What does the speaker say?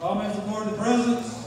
Comments aboard the presence.